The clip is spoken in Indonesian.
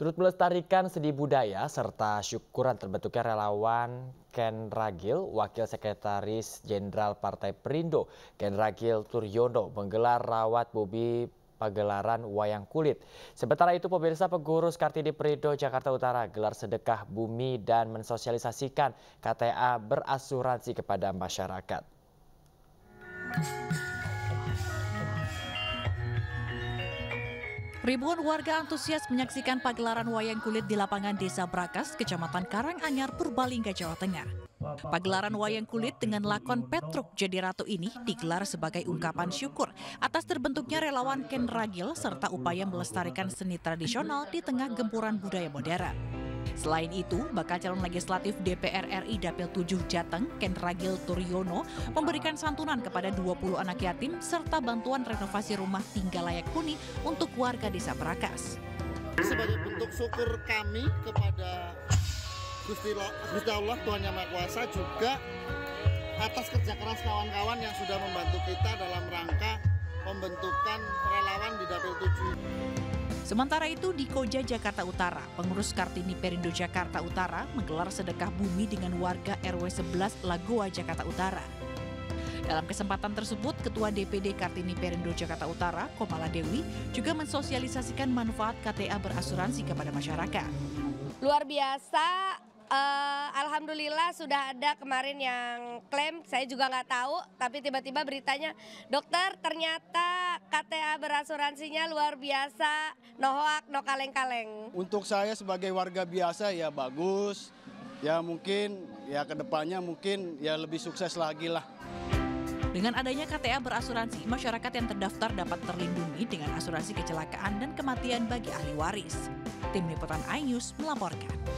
Turut melestarikan seni budaya serta syukuran terbentuknya relawan Ken Ragil, Wakil Sekretaris Jenderal Partai Perindo, Ken Ragil Turyono menggelar rawat bobi pagelaran wayang kulit. Sementara itu, pemirsa, pengurus Kartini Perindo Jakarta Utara gelar sedekah bumi dan mensosialisasikan KTA berasuransi kepada masyarakat. Ribuan warga antusias menyaksikan pagelaran wayang kulit di lapangan Desa Brakas, Kecamatan Karanganyar, Purbalingga, Jawa Tengah. Pagelaran wayang kulit dengan lakon Petruk Jadi Ratu ini digelar sebagai ungkapan syukur atas terbentuknya relawan Ken Ragil serta upaya melestarikan seni tradisional di tengah gempuran budaya modern. Selain itu, bakal calon legislatif DPR RI Dapil 7 Jateng, Ken Ragil Turyono, memberikan santunan kepada 20 anak yatim serta bantuan renovasi rumah tinggal layak huni untuk warga Desa Perakas. Sebagai bentuk syukur kami kepada Gusti Allah Tuhan Yang Maha Kuasa juga atas kerja keras kawan-kawan yang sudah membantu kita dalam rangka pembentukan relawan di Dapil 7. Sementara itu di Koja, Jakarta Utara, pengurus Kartini Perindo Jakarta Utara menggelar sedekah bumi dengan warga RW11 Lagoa, Jakarta Utara. Dalam kesempatan tersebut, Ketua DPD Kartini Perindo Jakarta Utara, Komala Dewi, juga mensosialisasikan manfaat KTA berasuransi kepada masyarakat. Luar biasa. Alhamdulillah sudah ada kemarin yang klaim, saya juga nggak tahu, tapi tiba-tiba beritanya, dokter ternyata KTA berasuransinya luar biasa, no hoak, no kaleng-kaleng. Untuk saya sebagai warga biasa ya bagus, ya mungkin ya kedepannya mungkin ya lebih sukses lagi lah. Dengan adanya KTA berasuransi, masyarakat yang terdaftar dapat terlindungi dengan asuransi kecelakaan dan kematian bagi ahli waris. Tim Liputan Ayus melaporkan.